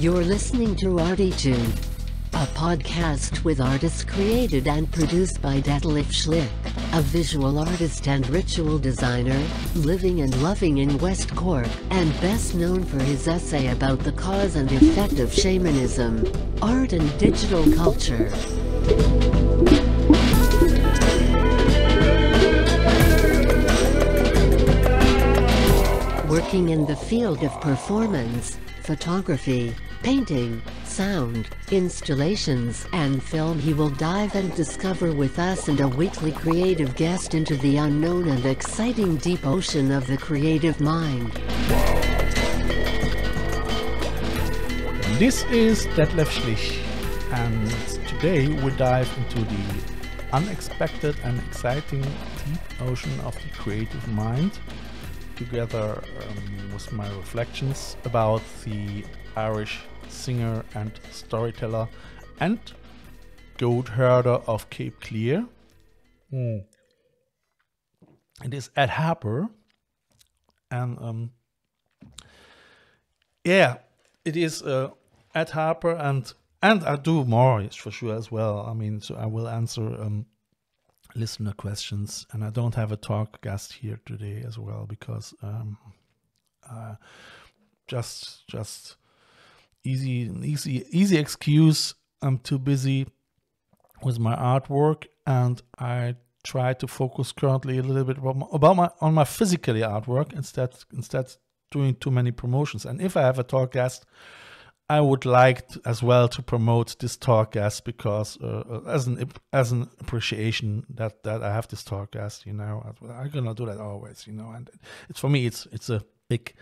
You're listening to ArTEEtude, a podcast with artists created and produced by Detlef Schlick, a visual artist and ritual designer, living and loving in West Cork, and best known for his essay about the cause and effect of shamanism, art and digital culture. Working in the field of performance, photography, painting, sound, installations, and film, he will dive and discover with us and a weekly creative guest into the unknown and exciting deep ocean of the creative mind. This is Detlef Schlick, and today we dive into the unexpected and exciting deep ocean of the creative mind, together with my reflections about the Irish singer and storyteller and goat herder of Cape Clear. It is Ed Harper, and it is Ed Harper, and I do more for sure as well. I mean, so I will answer listener questions, and I don't have a talk guest here today as well because just easy excuse. I'm too busy with my artwork, and I try to focus currently a little bit on my physical artwork instead doing too many promotions. And if I have a talk guest, I would like to, as well, to promote this talk guest because as an appreciation that I have this talk guest, you know, I'm gonna do that always, you know, and it's, for me, it's a big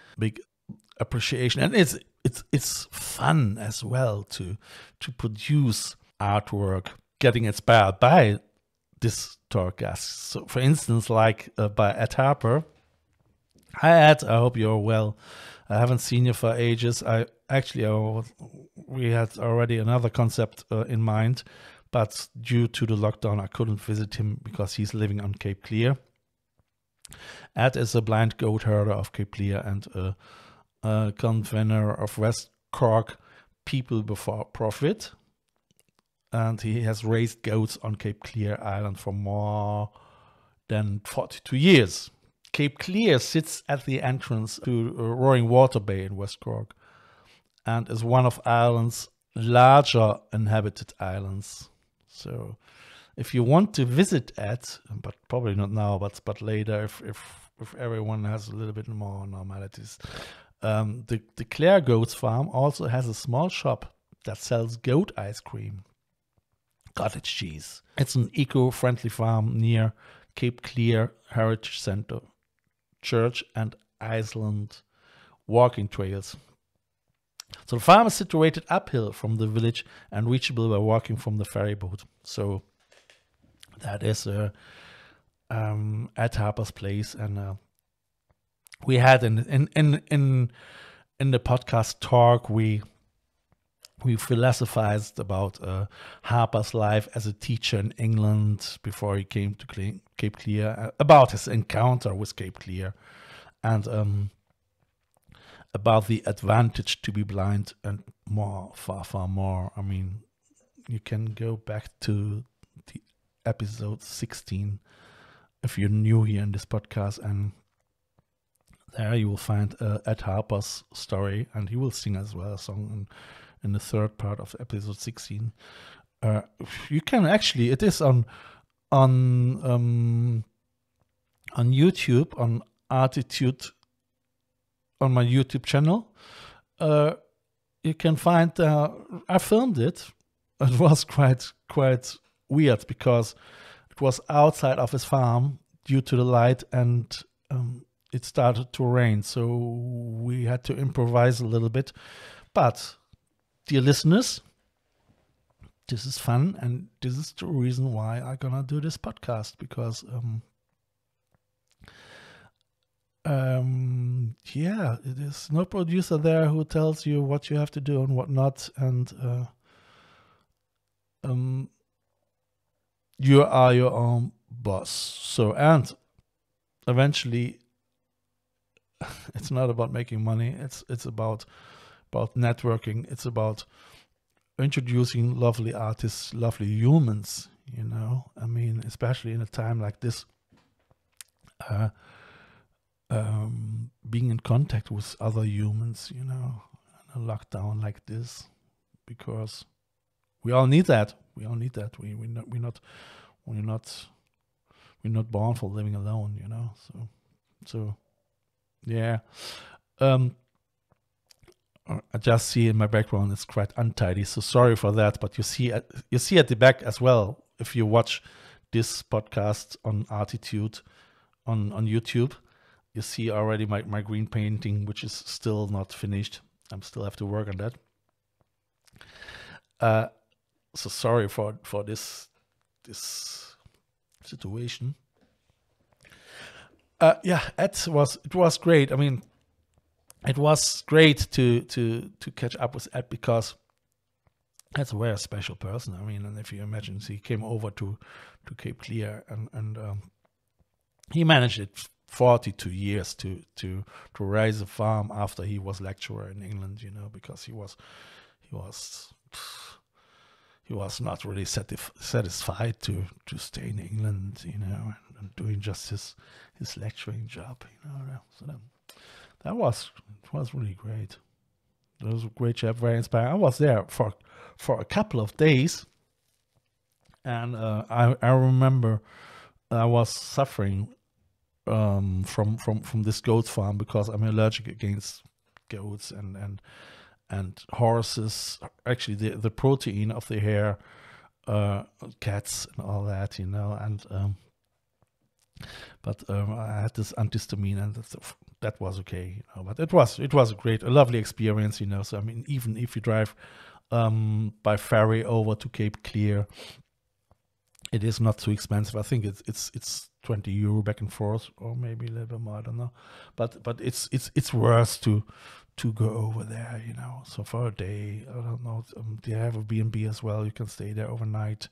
appreciation, and it's fun as well to produce artwork getting inspired by this talk guest. So, for instance, like by Ed Harper. Hi Ed, I hope you're well. I haven't seen you for ages. We had already another concept in mind, but due to the lockdown, I couldn't visit him because he's living on Cape Clear. Ed is a blind goat herder of Cape Clear and a convener of West Cork People Before Profit. And he has raised goats on Cape Clear Island for more than 42 years. Cape Clear sits at the entrance to Roaring Water Bay in West Cork, and is one of Ireland's larger inhabited islands. So if you want to visit Ed, but probably not now, but later, if everyone has a little bit more normalities, the Cléire Goats Farm also has a small shop that sells goat ice cream, cottage cheese. It's an eco-friendly farm near Cape Clear Heritage Center, church and island walking trails. So the farm is situated uphill from the village and reachable by walking from the ferry boat. So that is Ed Harper's place, and we had in the podcast talk we philosophized about Harper's life as a teacher in England before he came to Cape Clear, about his encounter with Cape Clear, and about the advantage to be blind and more, far more. I mean, you can go back to the episode 16 if you're new here in this podcast, and there you will find Ed Harper's story, and he will sing as well a song in the third part of episode 16. You can actually, it is on YouTube, on ArTEEtude, on my YouTube channel. You can find, I filmed it. It was quite weird because it was outside of his farm due to the light, and it started to rain. So we had to improvise a little bit, but dear listeners, this is fun, and this is the reason why I'm gonna do this podcast, because there's no producer there who tells you what you have to do and what not, and you are your own boss. So, and eventually, it's not about making money, it's about about networking. It's about introducing lovely artists, lovely humans, you know. I mean, especially in a time like this, being in contact with other humans, you know, in a lockdown like this, because we all need that. We all need that. We're not born for living alone, you know. So yeah. I just see in my background it's quite untidy, so sorry for that. But you see at the back as well, if you watch this podcast on ArTEEtude on YouTube, you see already my green painting, which is still not finished. I still have to work on that. So sorry for this situation. Yeah, it was great. I mean, it was great to catch up with Ed, because that's a very special person. I mean, and if you imagine, he came over to Cape Clear, and he managed it 42 years to raise a farm after he was lecturer in England, you know, because he was not really satisfied to stay in England, you know, and doing just his lecturing job, you know. So then, it was really great. It was a great job, very inspiring. I was there for a couple of days, and I remember I was suffering from this goat farm, because I'm allergic against goats and horses. Actually, the protein of the hair, cats and all that, you know. And but I had this antihistamine, and that was okay, you know. But it was a lovely experience, you know. So I mean, even if you drive by ferry over to Cape Clear, it is not too expensive. I think it's €20 back and forth, or maybe a little bit more, I don't know. But it's worth to go over there, you know. So for a day, I don't know. They have a B&B as well. You can stay there overnight.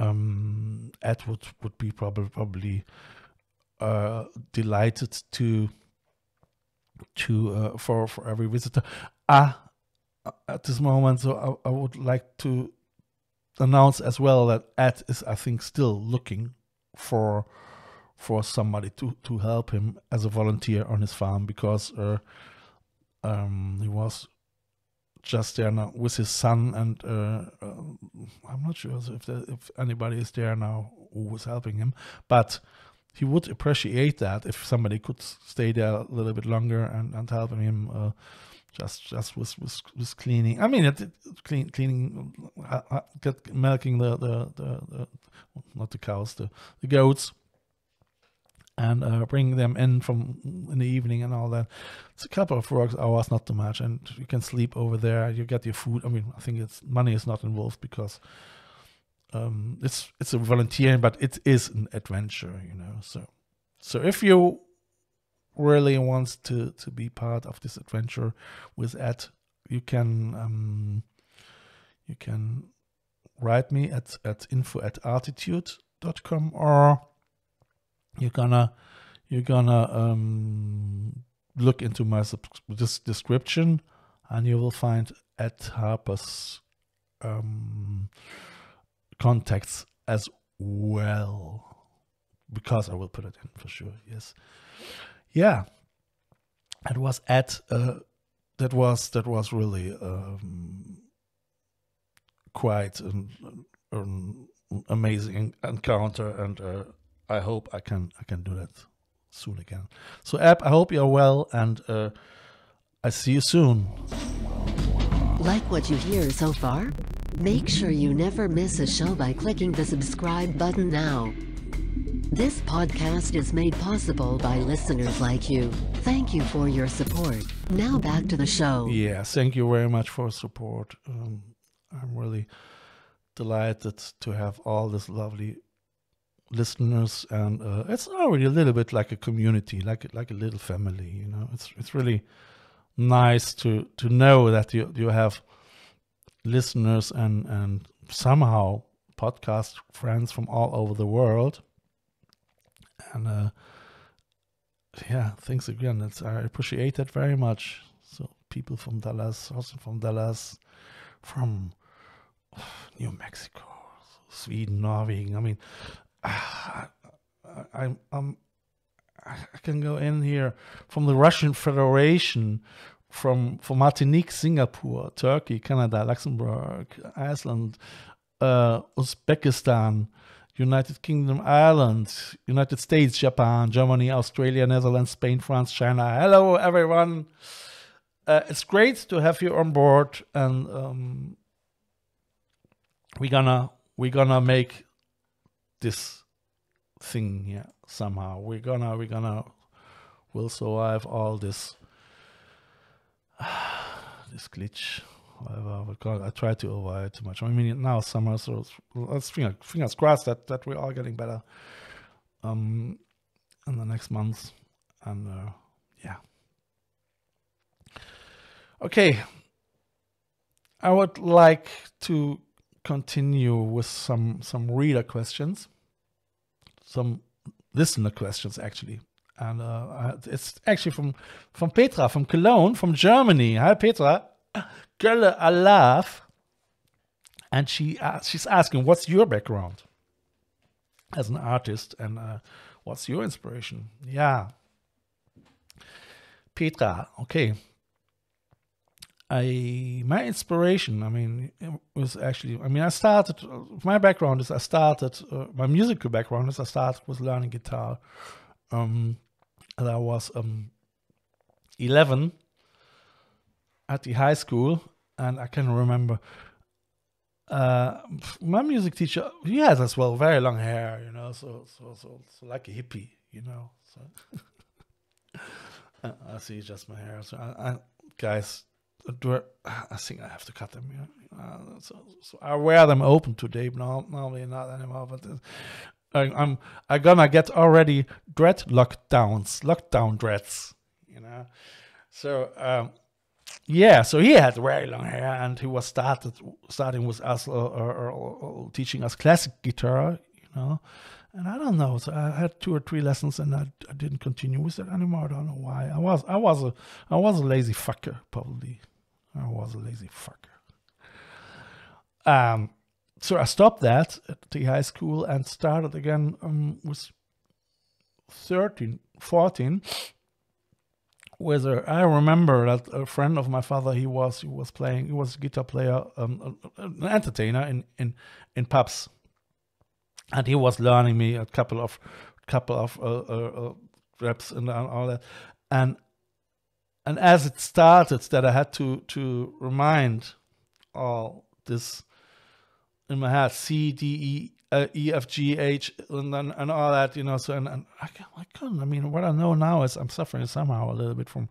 Ed would be probably delighted to for every visitor. At this moment, so I would like to announce as well that Ed is, I think, still looking for somebody to help him as a volunteer on his farm, because he was just there now with his son, and I'm not sure if anybody is there now who was helping him, but he would appreciate that if somebody could stay there a little bit longer and helping him just with cleaning. I mean, cleaning, milking the not the cows, the goats, and bring them in from in the evening and all that. It's a couple of work hours, not too much, and you can sleep over there. You get your food. I mean, I think money is not involved, because it's a volunteering, but it is an adventure, you know. So if you really wants to be part of this adventure with Ed, you can write me at info@artitude.com, or you're gonna look into my this description, and you will find Ed Harper's contacts as well, because I will put it in for sure. Yes. Yeah, it was Ed. That was really quite an amazing encounter, and I hope I can do that soon again. So, Ed, I hope you're well, and I see you soon. Like what you hear so far? Make sure you never miss a show by clicking the subscribe button now. This podcast is made possible by listeners like you. Thank you for your support. Now back to the show. Yeah, thank you very much for support. I'm really delighted to have all these lovely listeners, and it's already a little bit like a community, like a little family. You know, it's really nice to know that you have listeners and somehow podcast friends from all over the world. And yeah, thanks again. I appreciate that very much. So people from Dallas, also from Dallas, from New Mexico, Sweden, Norway. I mean, I can go in here from the Russian Federation, from Martinique, Singapore, Turkey, Canada, Luxembourg, Iceland, Uzbekistan, United Kingdom, Ireland, United States, Japan, Germany, Australia, Netherlands, Spain, France, China. Hello, everyone. It's great to have you on board, and we're gonna make this thing here somehow. We'll survive all this this glitch. I try to avoid it too much. I mean, now summer, so let's fingers crossed that we're all getting better in the next months. And yeah. Okay. I would like to continue with some reader questions, some listener questions actually. And it's actually from Petra, from Cologne, from Germany. Hi, Petra. Girl, I love, and she's asking, what's your background as an artist, and what's your inspiration? Yeah, Petra. Okay, my inspiration, I mean, it was actually, I mean, my musical background is I started with learning guitar, and I was 11. At the high school, and I can remember my music teacher, he has as well very long hair, you know, so like a hippie, you know. So I see just my hair. So I think I have to cut them. You know? So I wear them open today, but normally not anymore. But I'm gonna get already dread lockdown dreads, you know. So. Yeah, so he had very long hair, and he was starting with us teaching us classic guitar, you know. And I don't know, so I had 2 or 3 lessons, and I didn't continue with it anymore. I don't know why. I was a lazy fucker, probably. I was a lazy fucker. So I stopped that at the high school and started again with 13, 14. I remember that a friend of my father, he was a guitar player, an entertainer in pubs, and he was learning me a couple of reps and all that, and as it started that I had to remind all this in my head, C, D, E, F, G, H, and all that, you know. So and I couldn't. I mean, what I know now is I'm suffering somehow a little bit from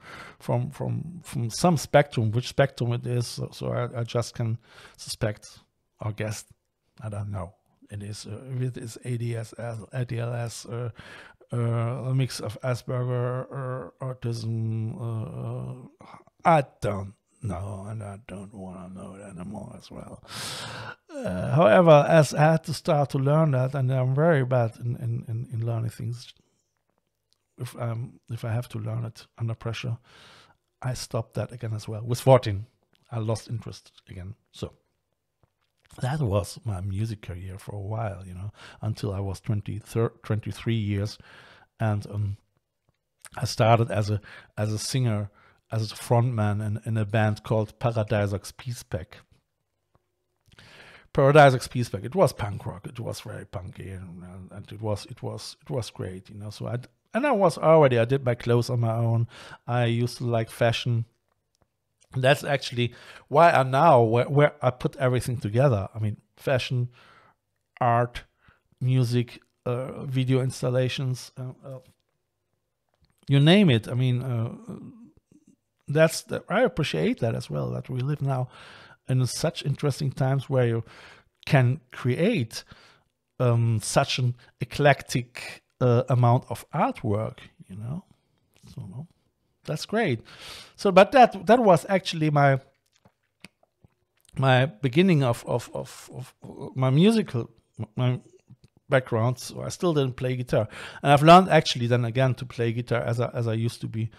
some spectrum. Which spectrum it is? So I just can suspect or guess. I don't know. It is ADLS, a mix of Asperger or autism. I don't. No, and I don't want to know it anymore as well. However, as I had to start to learn that, and I'm very bad in learning things, if I have to learn it under pressure, I stopped that again as well. With 14, I lost interest again. So that was my music career for a while, you know, until I was 23 years, and I started as a singer, as a frontman in a band called Paradise X Peace Pack. Paradise X Peace Pack. It was punk rock. It was very punky, and it was great, you know. So I did my clothes on my own. I used to like fashion. That's actually why I now where I put everything together. I mean, fashion, art, music, video installations, you name it. I mean. I appreciate that as well, that we live now in such interesting times where you can create such an eclectic amount of artwork, you know. So that's great. So, but that was actually my beginning of my musical background. So I still didn't play guitar, and I've learned actually then again to play guitar as I used to be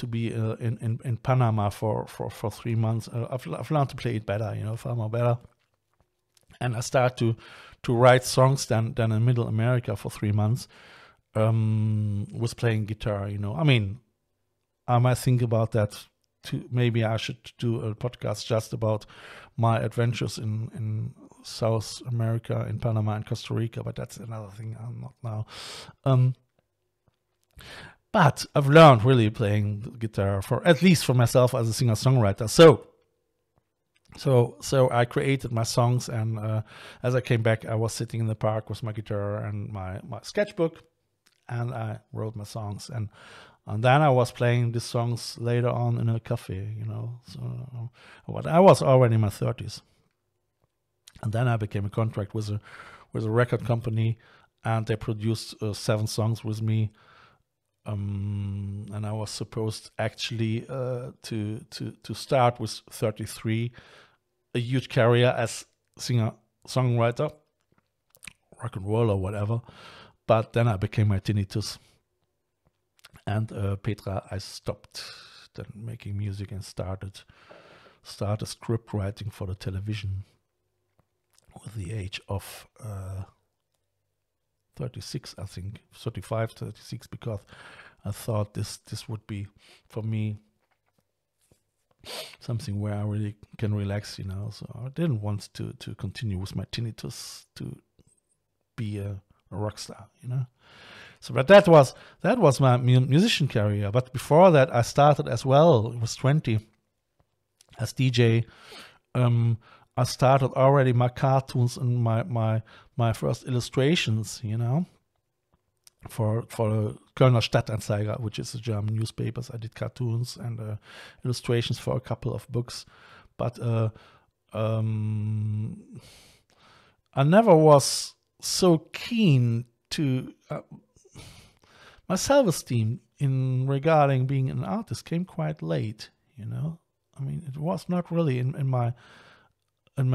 to be in Panama for 3 months. I've learned to play it better, you know, far more better. And I start to write songs than in Middle America for 3 months, was playing guitar, you know. I mean, I might think about that too. Maybe I should do a podcast just about my adventures in South America, in Panama and Costa Rica, but that's another thing. I'm not now. But I've learned really playing guitar for, at least for myself as a singer-songwriter. So I created my songs, and as I came back, I was sitting in the park with my guitar and my sketchbook, and I wrote my songs, and then I was playing these songs later on in a cafe, you know. So, but I was already in my 30s, and then I became a contract with a record company, and they produced 7 songs with me. And I was supposed actually to start with 33, a huge career as singer, songwriter, rock and roll or whatever. But then I became a tinnitus, and Petra, I stopped then making music and started script writing for the television with the age of 36, I think, 35, 36, because I thought this would be, for me, something where I really can relax, you know. So I didn't want to continue with my tinnitus to be a rock star, you know. So, but that was my musician career. But before that, I started as well, it was 20, as DJ. I started already my cartoons and my first illustrations, you know, for Kölner Stadtanzeiger, which is the German newspapers. I did cartoons and illustrations for a couple of books, but I never was so keen to my self-esteem in regarding being an artist came quite late, you know. I mean, it was not really in my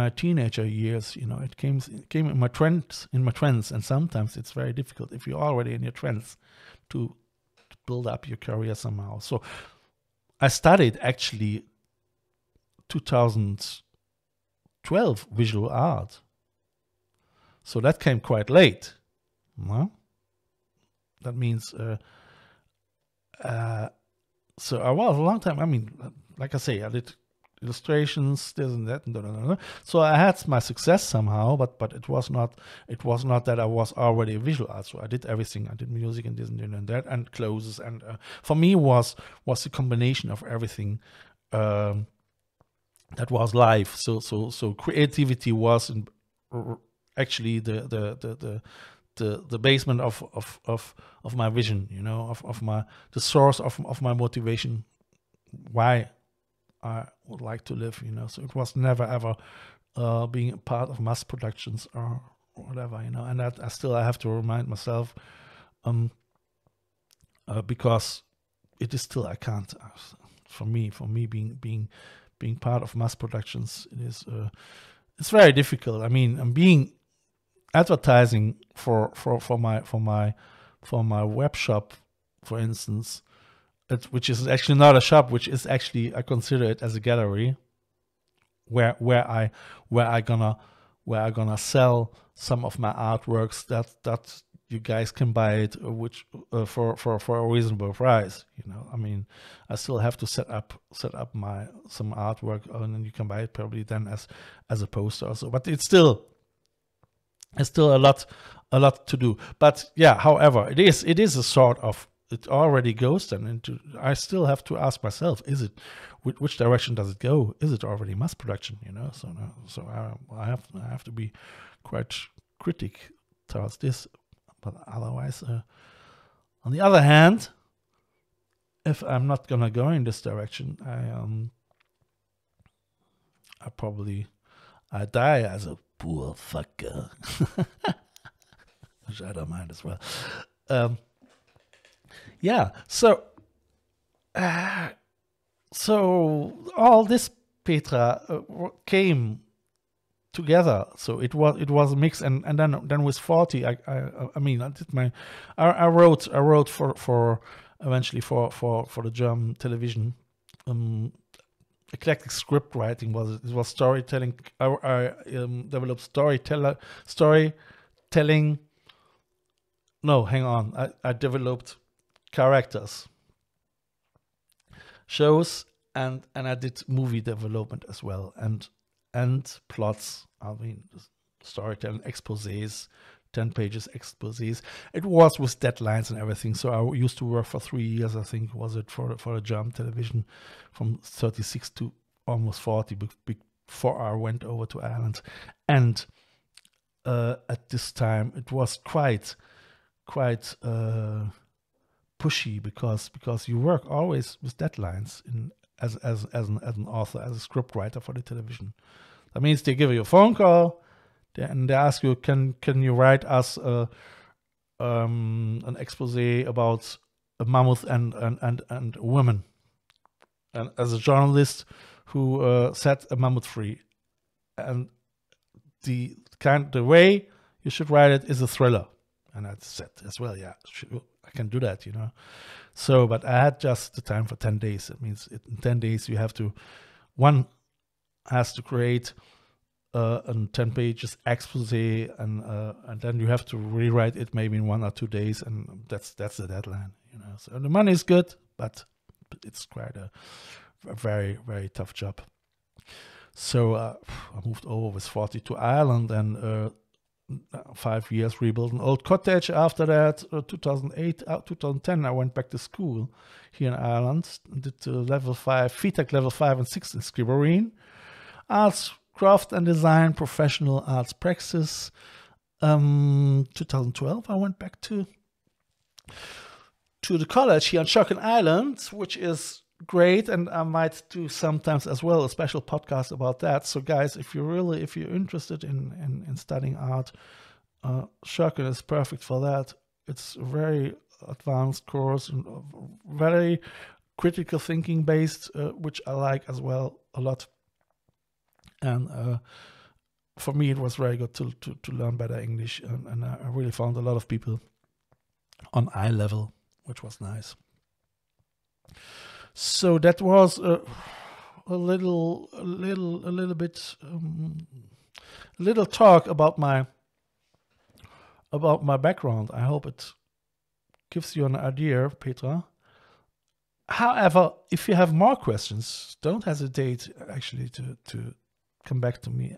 teenager years, you know. It came in my trends, and sometimes it's very difficult if you're already in your trends to build up your career somehow. So I studied actually 2012 visual art, so that came quite late. No? That means so I was a long time. I mean, like I say, I did illustrations, this and that, and da, da, da. So I had my success somehow, but it was not that I was already a visual artist. So I did everything. I did music and this and that and clothes, and for me was a combination of everything that was life. So creativity was actually the basement of my vision, you know, the source of my motivation, why I would like to live, you know. So it was never ever being a part of mass productions or whatever, you know. And that I have to remind myself, because it is still, I can't. For me, being part of mass productions, it is it's very difficult. I mean, I'm being advertising for my web shop, for instance. Which is actually not a shop, which is actually, I consider it as a gallery, where I gonna sell some of my artworks that you guys can buy it, which for a reasonable price, you know. I mean, I still have to set up some artwork, and then you can buy it probably then as a poster or so. But it's still a lot to do. But yeah, however, it is a sort of, it already goes then into, I still have to ask myself, is it, which direction does it go? Is it already mass production, you know? So I have to be quite critic towards this, but otherwise, on the other hand, if I'm not gonna go in this direction, I probably die as a poor fucker, which I don't mind as well. Yeah, so all this, Petra, came together. So it was a mix, and then with 40, I mean, I did my, I wrote for eventually for the German television. Eclectic script writing was storytelling. I developed storytelling. No, hang on. I developed characters, shows, and I did movie development as well, and plots. I mean, storytelling, exposés, 10-page exposés. It was with deadlines and everything. So I used to work for 3 years, I think, was it for a German television, from 36 to almost 40 before I went over to Ireland. And at this time, it was quite pushy because you work always with deadlines as an author, as a script writer for the television. That means they give you a phone call and they ask you, can you write us an exposé about a mammoth and a woman? And as a journalist who set a mammoth free, and the way you should write it is a thriller. And I said as well, yeah, I can do that, you know. So, but I had just the time for 10 days. It means in 10 days you have to, one has to create and 10-page expose, and then you have to rewrite it maybe in 1 or 2 days, and that's the deadline, you know. So the money is good, but it's quite a very, very tough job. So I moved over with 40 to Ireland, and 5 years rebuilt an old cottage. After that, 2010, I went back to school here in Ireland, did FETAC level 5 and 6 in Skibbereen. Arts, craft and design, professional arts praxis. 2012, I went back to the college here on Sherkin Island, which is great, and I might do sometimes as well a special podcast about that. So, guys, if you're interested in studying art, Sherkin is perfect for that. It's a very advanced course and very critical thinking based, which I like as well a lot. And for me, it was very good to learn better English, and I really found a lot of people on eye level, which was nice. So that was a little talk about my background. I hope it gives you an idea, Petra. However, if you have more questions, don't hesitate actually to come back to me.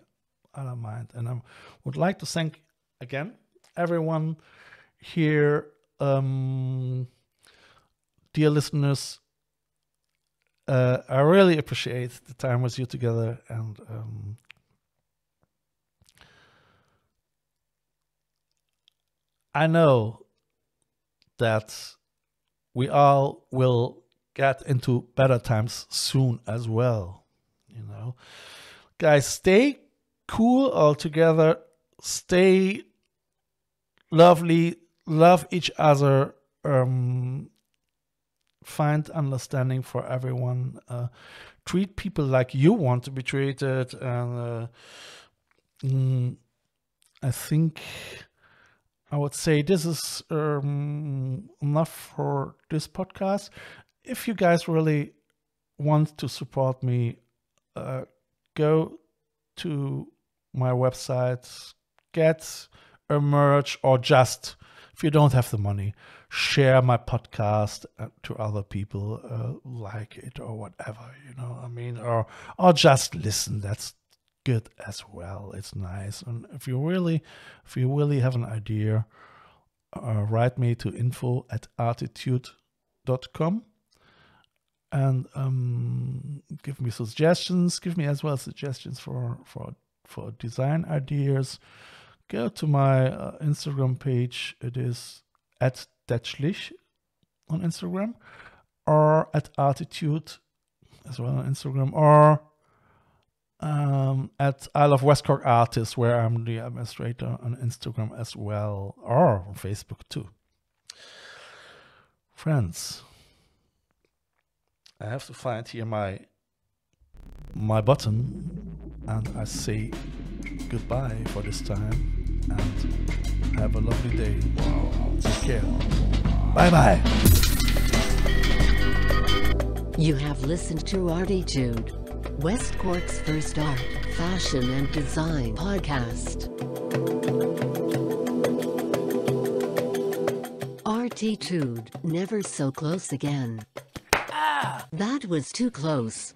I don't mind. And I would like to thank again everyone here, dear listeners. I really appreciate the time with you together, and I know that we all will get into better times soon as well, you know. Guys, stay cool all together, stay lovely, love each other, find understanding for everyone, treat people like you want to be treated, and I think I would say this is enough for this podcast. If you guys really want to support me, go to my website, get a merch, or just, if you don't have the money, share my podcast to other people, like it or whatever, you know what I mean, or just listen. That's good as well. It's nice. And if you really have an idea, write me to info@artitude.com, and give me suggestions. Give me as well suggestions for design ideas. Go to my Instagram page. It is at Detlef Schlick on Instagram, or at ArTEEtude as well on Instagram, or at I Love West Cork Artists, where I'm the administrator, on Instagram as well, or on Facebook too. Friends, I have to find here my button, and I say goodbye for this time, and have a lovely day. Take care. Bye bye. You have listened to ArTEEtude, West Cork's first art, fashion and design podcast. ArTEEtude, never so close again. Ah! That was too close.